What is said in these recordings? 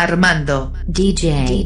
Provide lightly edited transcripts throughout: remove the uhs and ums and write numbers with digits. Armando, DJ.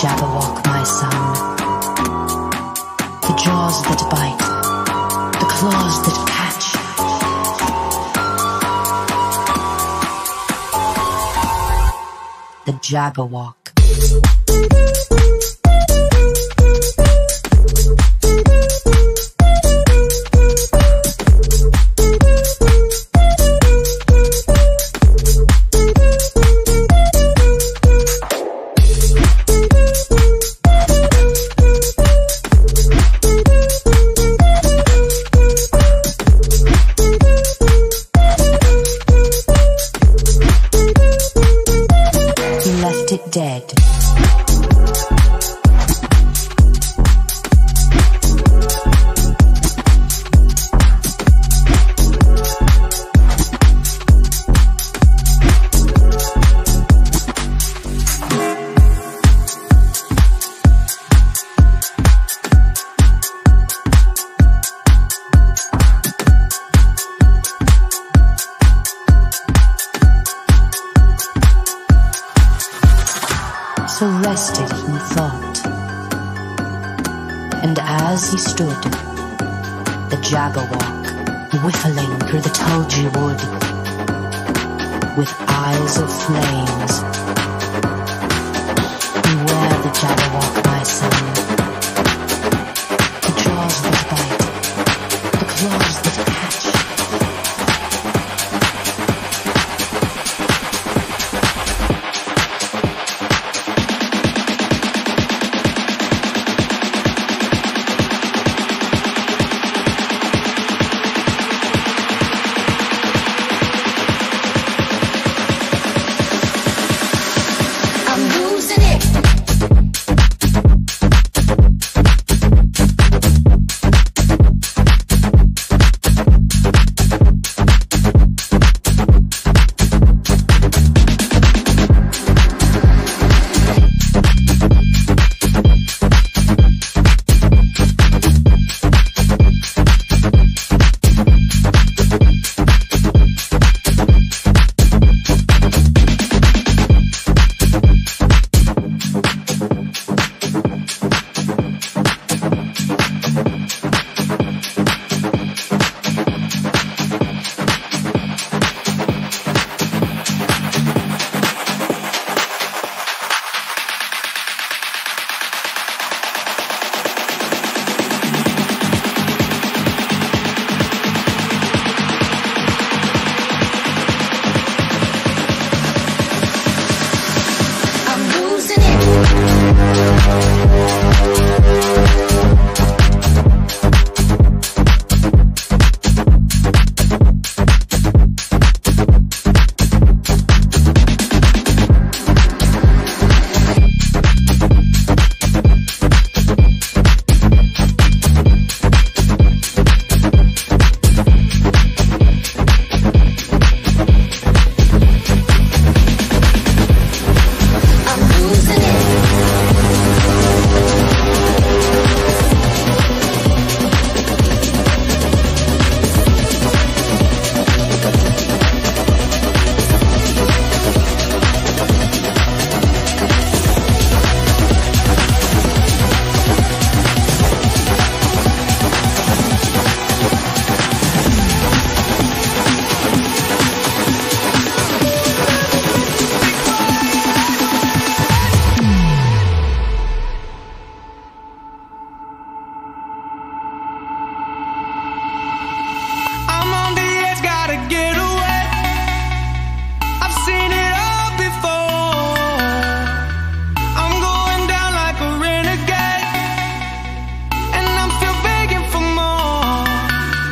Jabberwock, my son. The jaws that bite, the claws that catch. The Jabberwock. Dead. So rested he thought, and as he stood, the Jabberwock whiffling through the tulgey wood, with eyes of flames. Beware the Jabberwock, my son. The jaws that bite, the claws that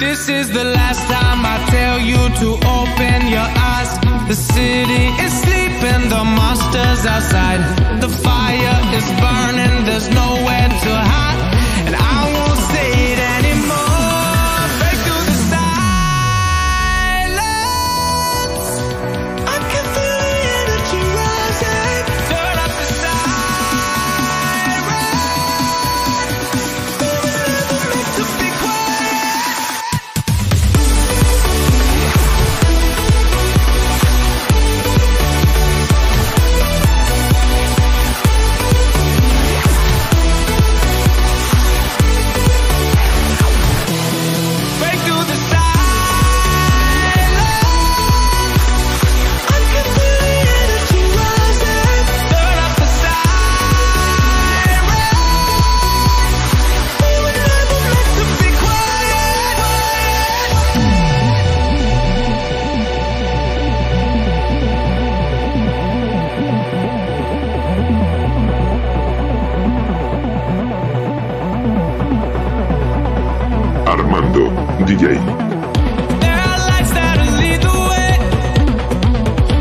This is the last time I tell you to open your eyes. The city is sleeping, the monster's outside. The fire is burning, there's nowhere to hide. And I won't say it anymore. Break through the silence, I can feel the energy rising. Turn up the sirens, we will never have to be quiet. Break through the silence, I can feel the energy rising. Turn up the sirens, we were never meant to be quiet. Armando DJ. There are lights that lead the way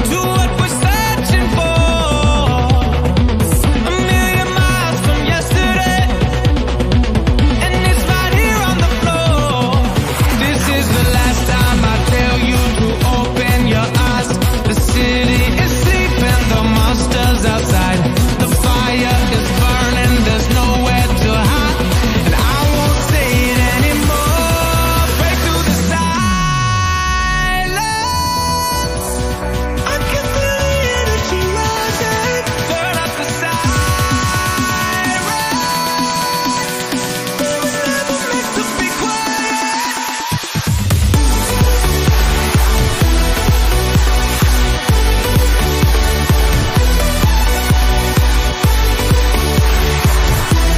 to what we're searching for. A million miles from yesterday, and it's right here on the floor. This is the last time I tell you to open your eyes. The city is sleeping, the monster's outside. The fire is burning, there's nowhere to hide. And I won't say it anymore. Break through the silence, I can feel the energy rising. Turn up the sirens, we were never meant to be quiet. Break through the silence, I can feel the energy rising. Turn up the sirens, we were never meant to be quiet.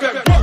Let it bang.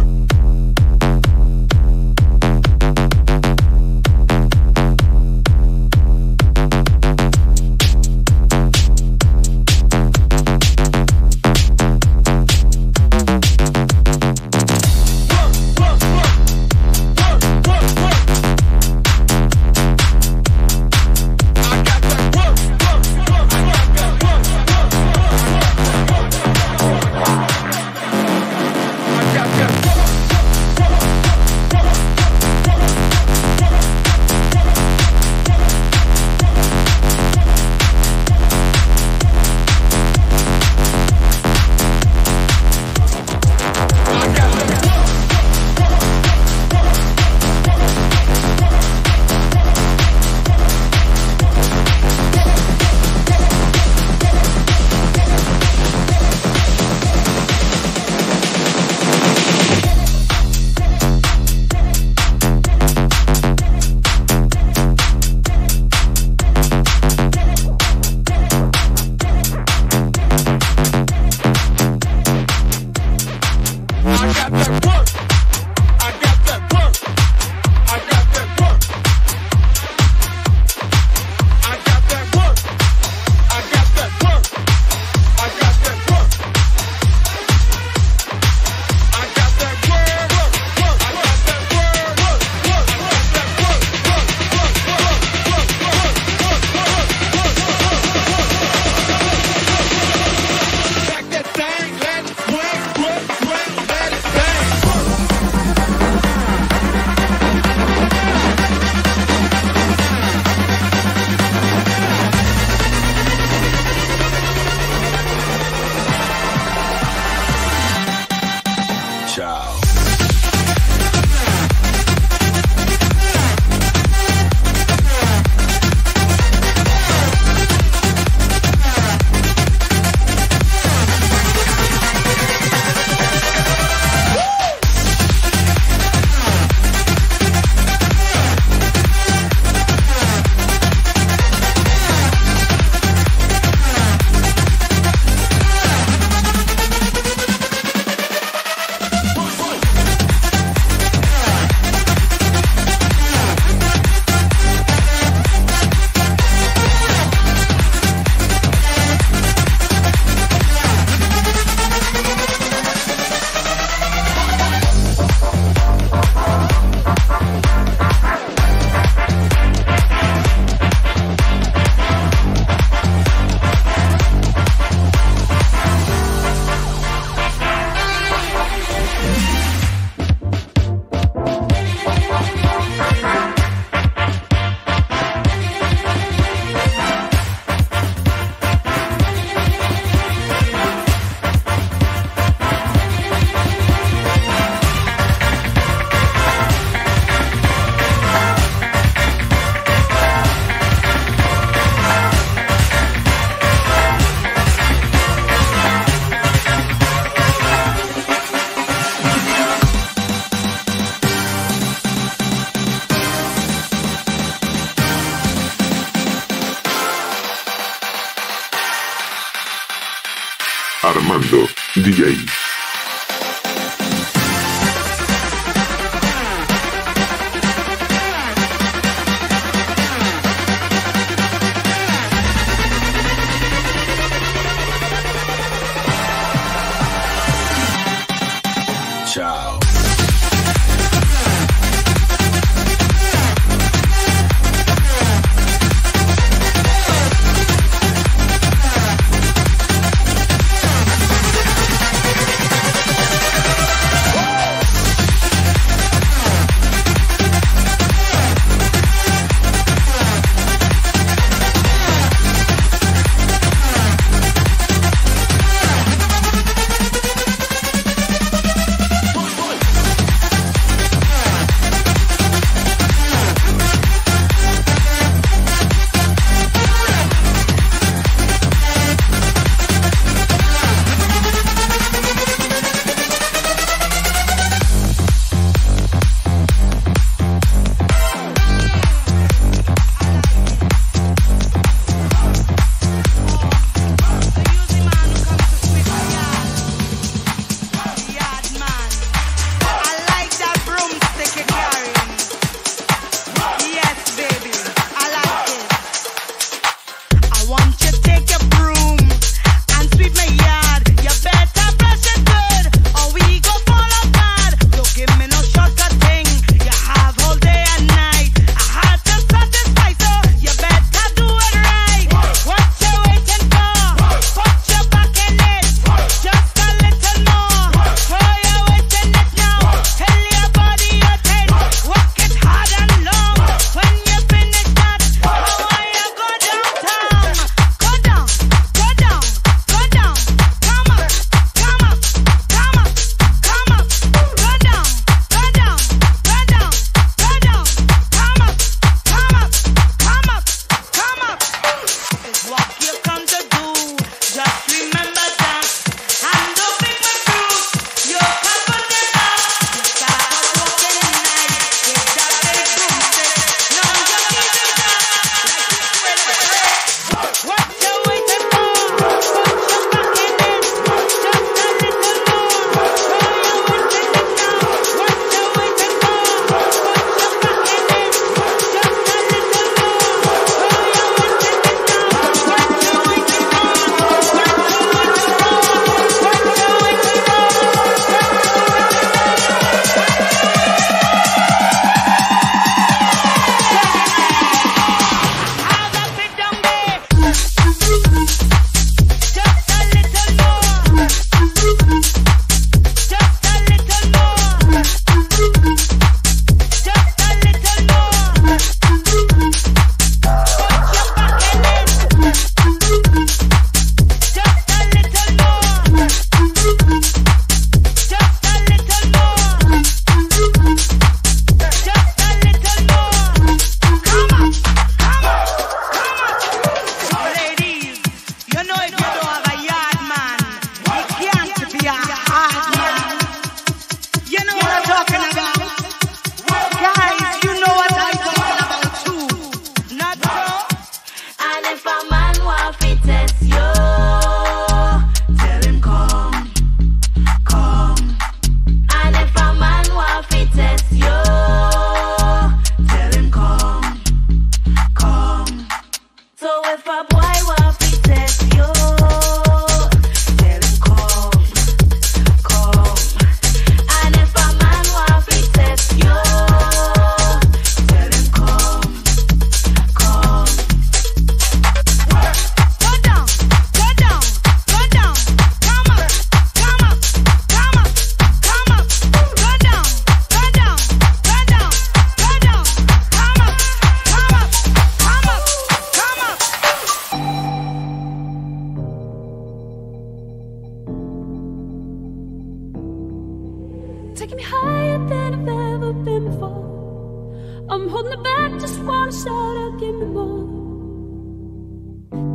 Chao. Armando DJ. taking me higher than I've ever been before. I'm holding it back, just wanna shout out, give me more.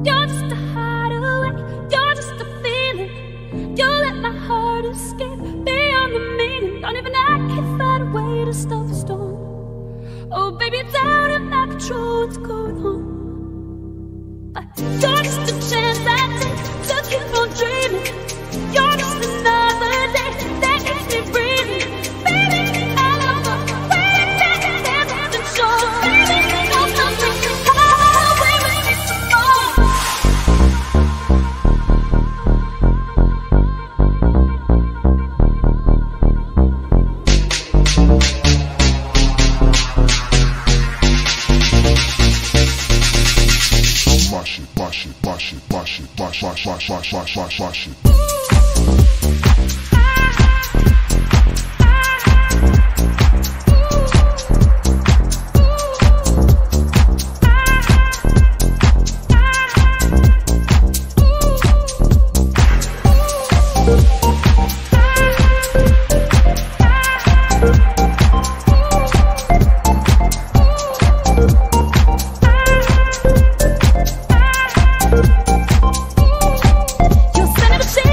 You're just a hideaway, you're just a feeling. You let my heart escape beyond the meaning. Don't even I can find a way to stop the storm. Oh baby, it's out of my control, what's going on? But you're just a chance I take to keep on dreaming. You're just another day that keeps me breathing. Baby, I love her, waiting back and dancing and shore. Baby, you're something, come on away with me some more. Wash it, wash it, wash it, wash, wash, wash, wash, wash, wash, wash it. You'll send it a shame.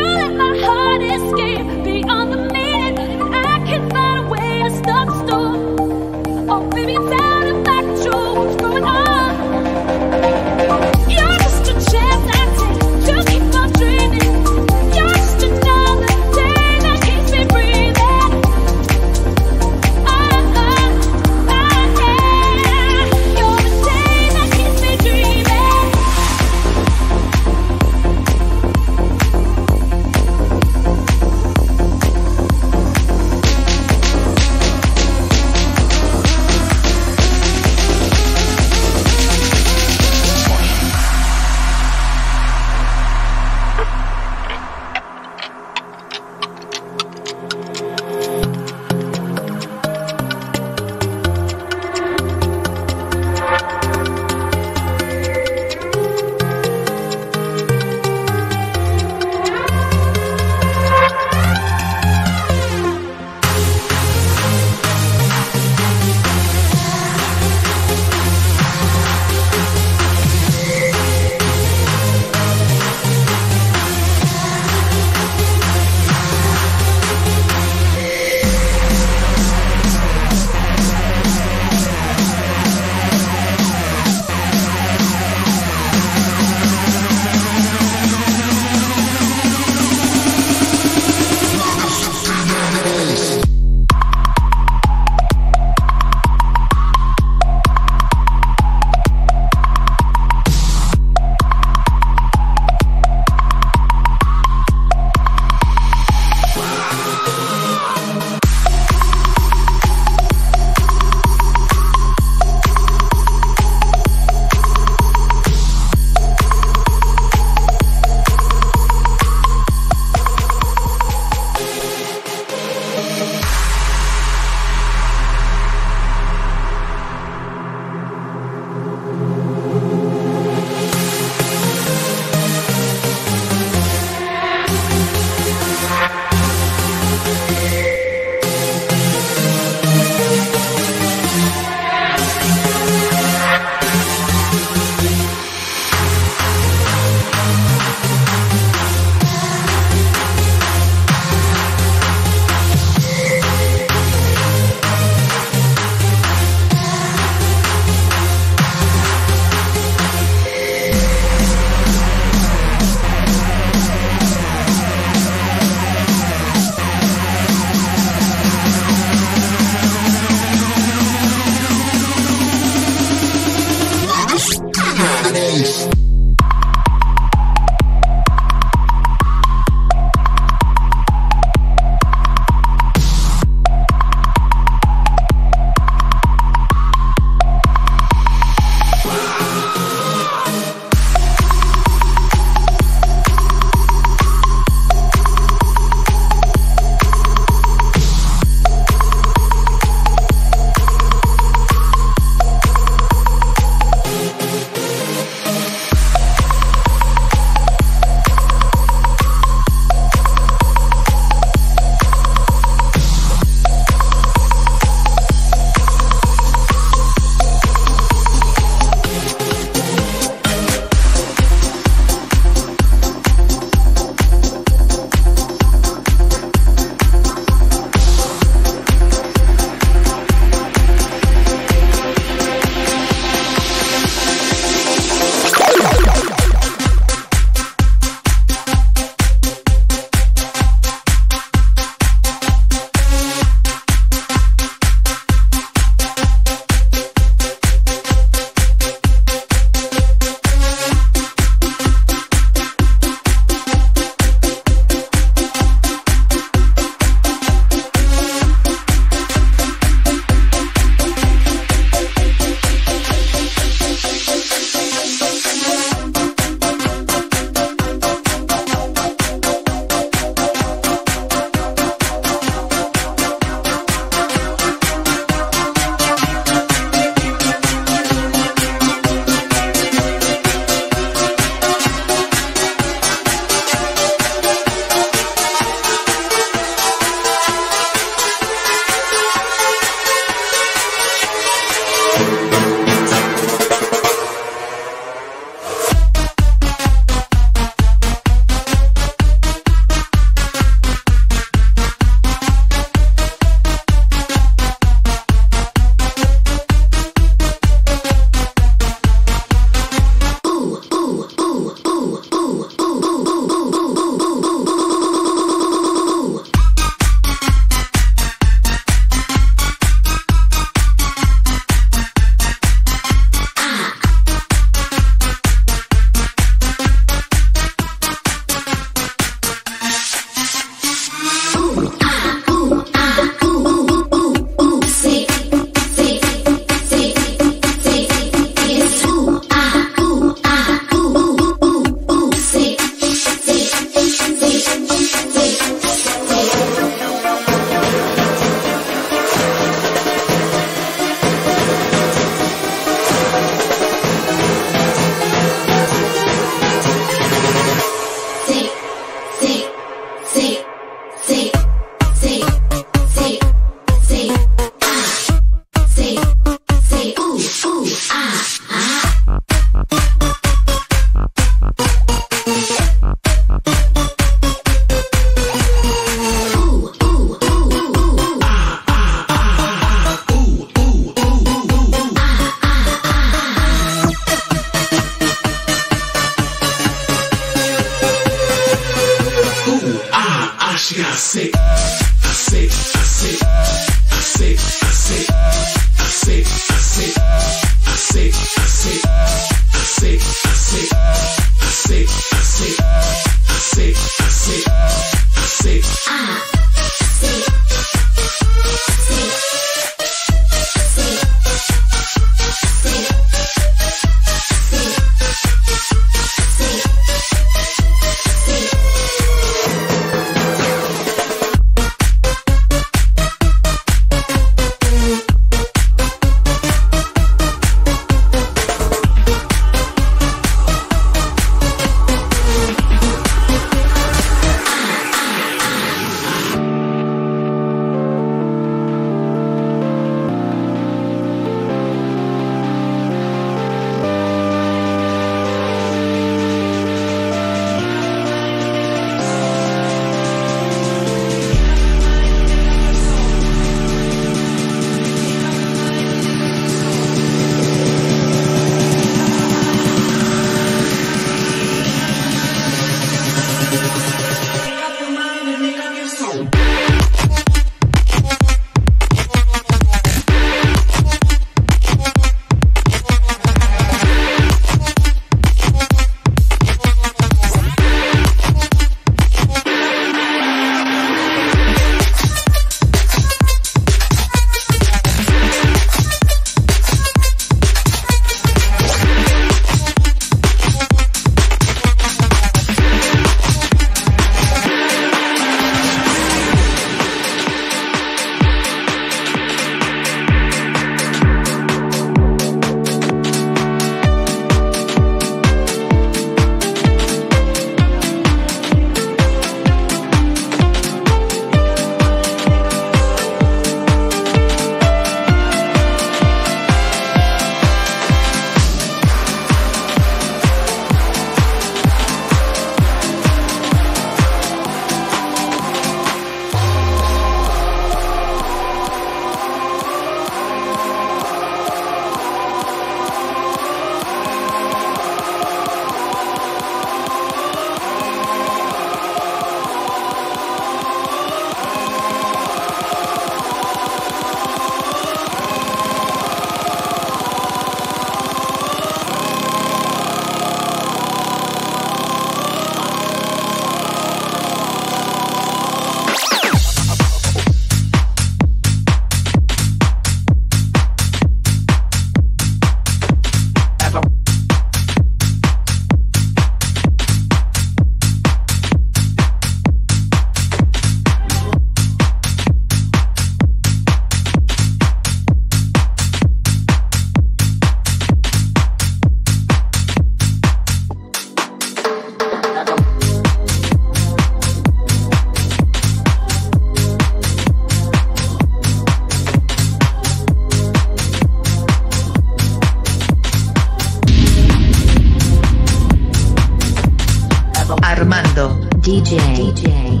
Armando, DJ.